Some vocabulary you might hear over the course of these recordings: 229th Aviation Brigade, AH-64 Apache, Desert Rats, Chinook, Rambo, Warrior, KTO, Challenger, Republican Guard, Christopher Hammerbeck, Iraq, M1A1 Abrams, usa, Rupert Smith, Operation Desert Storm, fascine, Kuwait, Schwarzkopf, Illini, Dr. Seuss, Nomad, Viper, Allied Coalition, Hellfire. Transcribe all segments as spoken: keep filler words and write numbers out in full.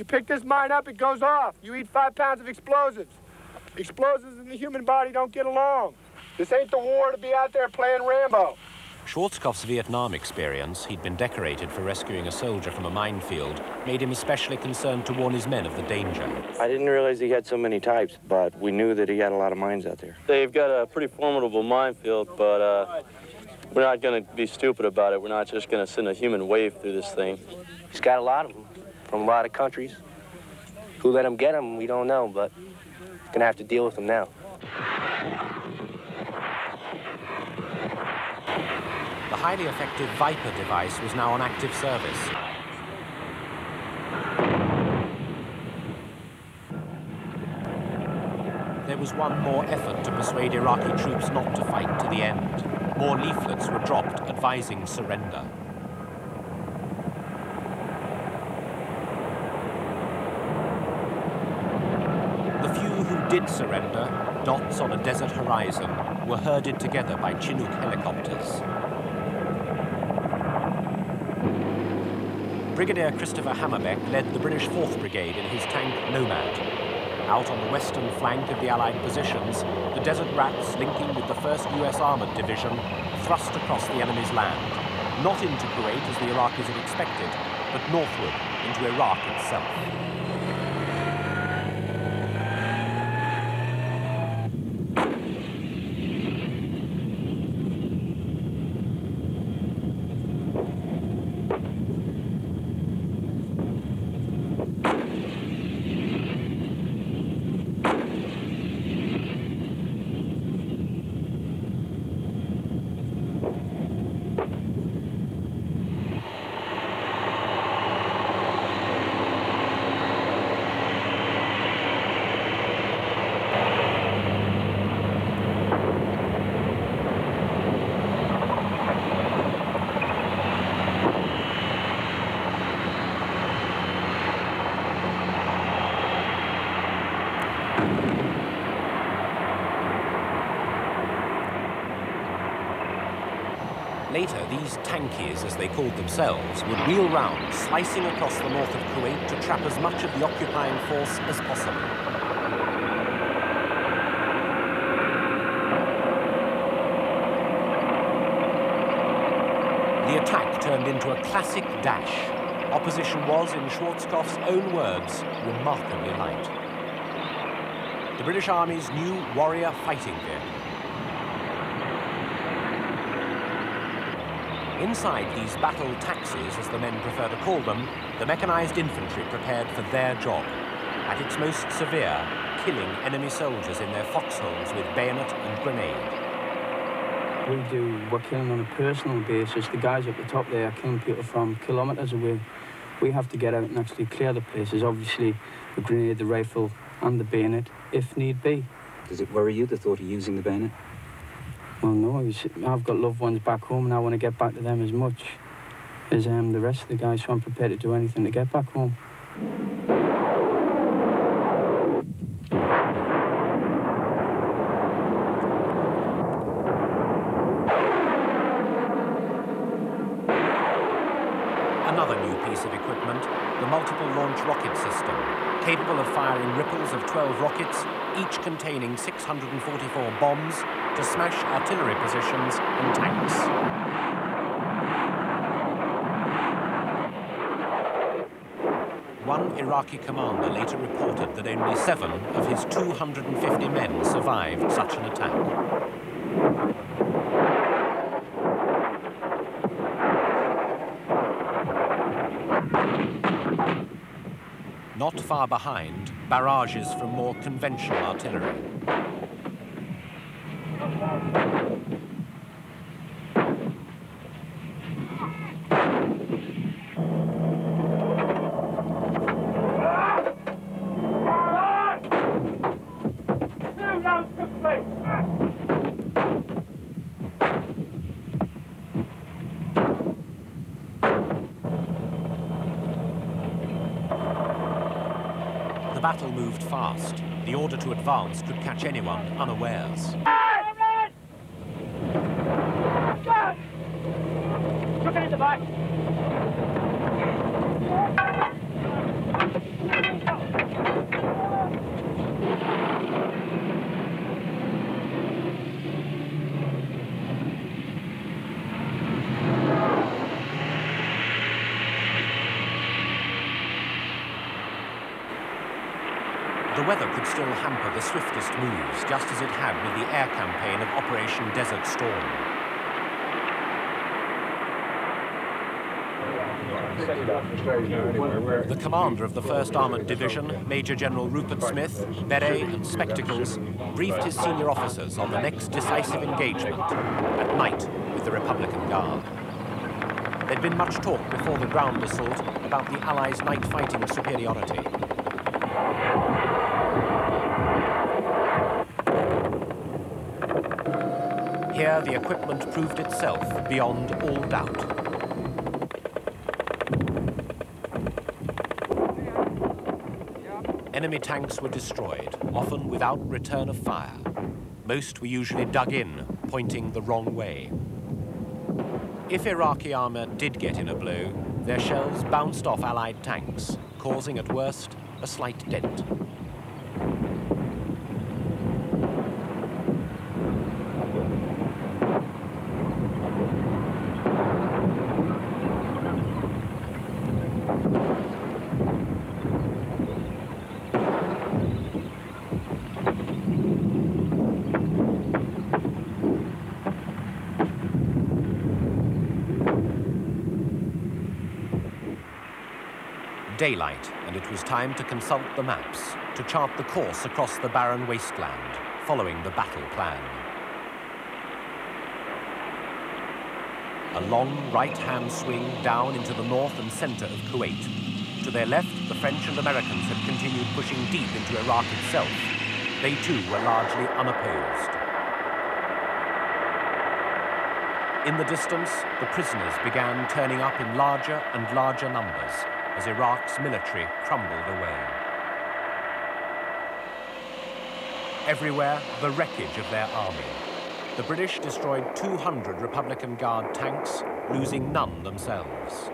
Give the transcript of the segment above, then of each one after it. You pick this mine up, it goes off. You eat five pounds of explosives. Explosives in the human body don't get along. This ain't the war to be out there playing Rambo. Schwarzkopf's Vietnam experience, he'd been decorated for rescuing a soldier from a minefield, made him especially concerned to warn his men of the danger. I didn't realize he had so many types, but we knew that he had a lot of mines out there. They've got a pretty formidable minefield, but uh, we're not going to be stupid about it. We're not just going to send a human wave through this thing. He's got a lot of them from a lot of countries. Who let him get them, we don't know, but we're going to have to deal with them now. The highly effective Viper device was now on active service. There was one more effort to persuade Iraqi troops not to fight to the end. More leaflets were dropped advising surrender. The few who did surrender, dots on a desert horizon, were herded together by Chinook helicopters. Brigadier Christopher Hammerbeck led the British fourth Brigade in his tank Nomad. Out on the western flank of the Allied positions, the Desert Rats, linking with the first U S Armoured Division, thrust across the enemy's land. Not into Kuwait, as the Iraqis had expected, but northward, into Iraq itself. Later, these tankies, as they called themselves, would wheel round, slicing across the north of Kuwait to trap as much of the occupying force as possible. The attack turned into a classic dash. Opposition was, in Schwarzkopf's own words, remarkably light. The British Army's new Warrior fighting vehicle. Inside these battle taxis, as the men prefer to call them, the mechanized infantry prepared for their job. At its most severe, killing enemy soldiers in their foxholes with bayonet and grenade. We do, we're killing on a personal basis. The guys at the top there are killing people from kilometers away. We have to get out and actually clear the places, obviously, the grenade, the rifle, and the bayonet, if need be. Does it worry you, the thought of using the bayonet? Well, no, I've got loved ones back home and I want to get back to them as much as um, the rest of the guys, so I'm prepared to do anything to get back home. Another new piece of equipment, the multiple launch rocket system, capable of firing ripples of twelve rockets, each containing six hundred forty-four bombs, to smash artillery positions and tanks. One Iraqi commander later reported that only seven of his two hundred fifty men survived such an attack. Not far behind, barrages from more conventional artillery. The battle moved fast. The order to advance could catch anyone unawares. Look at the back. the weather could still hamper the swiftest moves, just as it had with the air campaign of Operation Desert Storm. The commander of the first Armoured Division, Major General Rupert Smith, beret and spectacles, briefed his senior officers on the next decisive engagement at night with the Republican Guard. There'd been much talk before the ground assault about the Allies' night fighting superiority. Here, the equipment proved itself beyond all doubt. Enemy tanks were destroyed, often without return of fire. Most were usually dug in, pointing the wrong way. If Iraqi armor did get in a blow, their shells bounced off Allied tanks, causing at worst a slight dent. Daylight, and it was time to consult the maps, to chart the course across the barren wasteland, following the battle plan. A long right-hand swing down into the north and center of Kuwait. To their left, the French and Americans had continued pushing deep into Iraq itself. They too were largely unopposed. In the distance, the prisoners began turning up in larger and larger numbers, as Iraq's military crumbled away. Everywhere, the wreckage of their army. The British destroyed two hundred Republican Guard tanks, losing none themselves.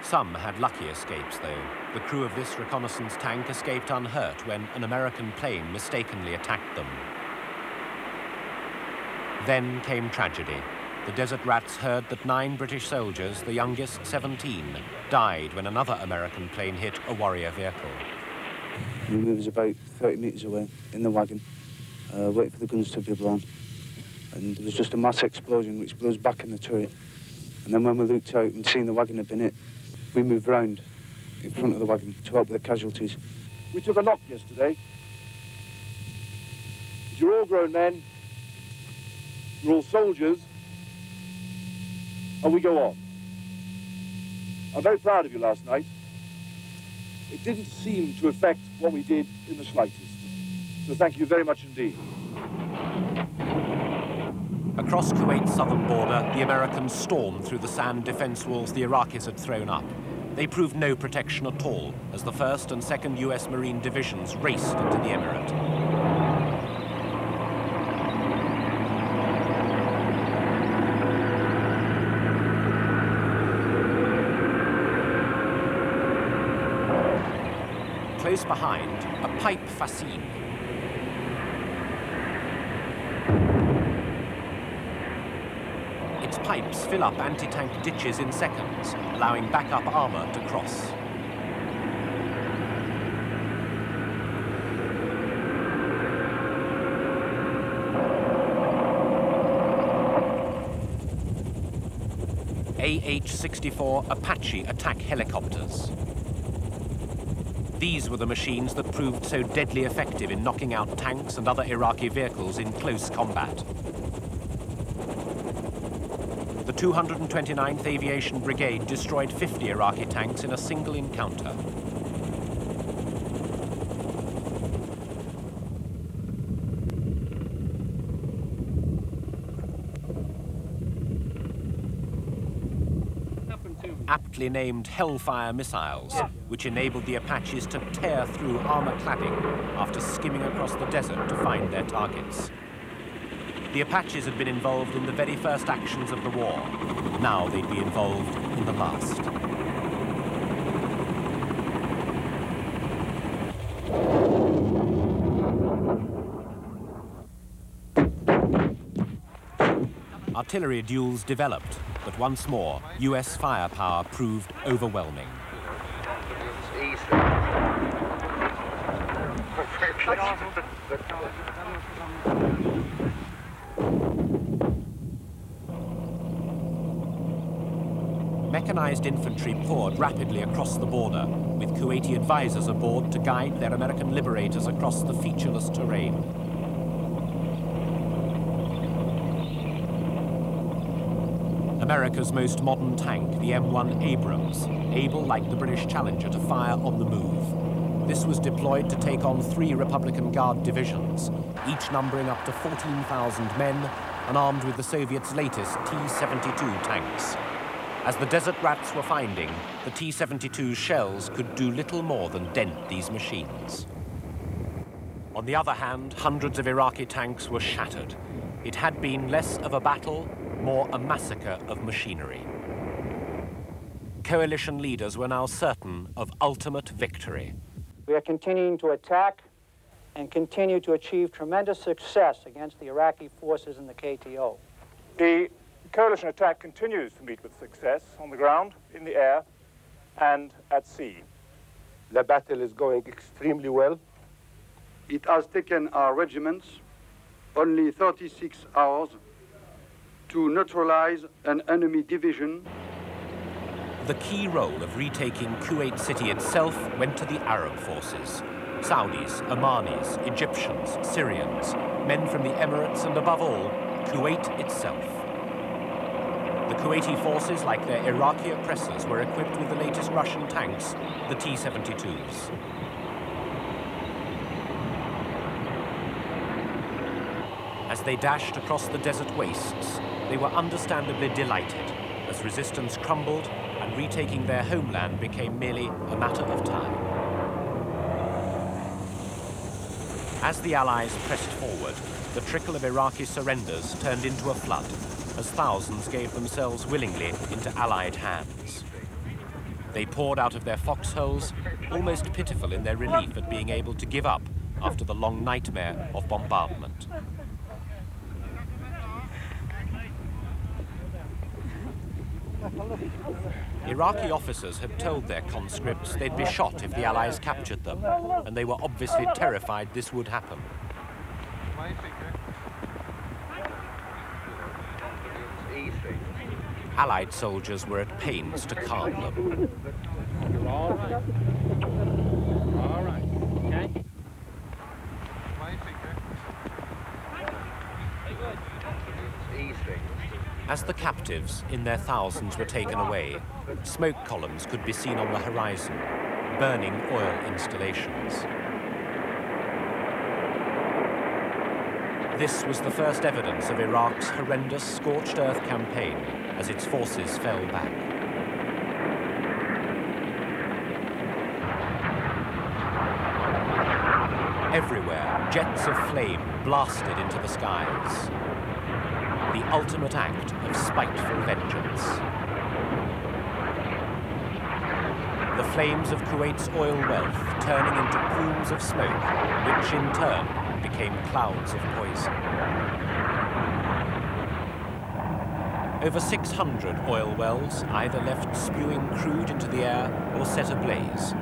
Some had lucky escapes, though. The crew of this reconnaissance tank escaped unhurt when an American plane mistakenly attacked them. Then came tragedy. The Desert Rats heard that nine British soldiers, the youngest seventeen, died when another American plane hit a Warrior vehicle. We was about thirty metres away in the wagon, uh, waiting for the guns to be blown. And there was just a mass explosion which blew us back in the turret. And then when we looked out and seen the wagon had been hit, we moved round in front of the wagon to help with the casualties. We took a knock yesterday. You're all grown men, you're all soldiers, and we go on. I'm very proud of you last night. It didn't seem to affect what we did in the slightest. So thank you very much indeed. Across Kuwait's southern border, the Americans stormed through the sand defense walls the Iraqis had thrown up. They proved no protection at all, as the first and second U S Marine divisions raced into the emirate. Close behind, a pipe fascine. Its pipes fill up anti-tank ditches in seconds, allowing backup armor to cross. A H sixty-four Apache attack helicopters. These were the machines that proved so deadly effective in knocking out tanks and other Iraqi vehicles in close combat. The two hundred twenty-ninth Aviation Brigade destroyed fifty Iraqi tanks in a single encounter. Aptly named Hellfire missiles, which enabled the Apaches to tear through armor cladding after skimming across the desert to find their targets. The Apaches had been involved in the very first actions of the war. Now they'd be involved in the last. Artillery duels developed, but once more, U S firepower proved overwhelming. mechanized infantry poured rapidly across the border, with Kuwaiti advisors aboard to guide their American liberators across the featureless terrain. America's most modern tank, the M one Abrams, able, like the British Challenger, to fire on the move. This was deployed to take on three Republican Guard divisions, each numbering up to fourteen thousand men, and armed with the Soviets' latest T seventy-two tanks. As the Desert Rats were finding, the T seventy-two shells could do little more than dent these machines. On the other hand, hundreds of Iraqi tanks were shattered. It had been less of a battle, more a massacre of machinery. Coalition leaders were now certain of ultimate victory. We are continuing to attack and continue to achieve tremendous success against the Iraqi forces in the K T O. The The coalition attack continues to meet with success on the ground, in the air, and at sea. The battle is going extremely well. It has taken our regiments only thirty-six hours to neutralize an enemy division. The key role of retaking Kuwait City itself went to the Arab forces. Saudis, Omanis, Egyptians, Syrians, men from the Emirates, and above all, Kuwait itself. The Kuwaiti forces, like their Iraqi oppressors, were equipped with the latest Russian tanks, the T seventy-twos. As they dashed across the desert wastes, they were understandably delighted as resistance crumbled and retaking their homeland became merely a matter of time. As the Allies pressed forward, the trickle of Iraqi surrenders turned into a flood, as thousands gave themselves willingly into Allied hands. They poured out of their foxholes, almost pitiful in their relief at being able to give up after the long nightmare of bombardment. Iraqi officers had told their conscripts they'd be shot if the Allies captured them, and they were obviously terrified this would happen. Allied soldiers were at pains to calm them. You're all right. All right. Okay. As the captives, in their thousands, were taken away, smoke columns could be seen on the horizon, burning oil installations. This was the first evidence of Iraq's horrendous scorched earth campaign as its forces fell back. Everywhere, jets of flame blasted into the skies. The ultimate act of spiteful vengeance. The flames of Kuwait's oil wealth turning into plumes of smoke, which in turn became clouds of poison. Over six hundred oil wells either left spewing crude into the air or set ablaze,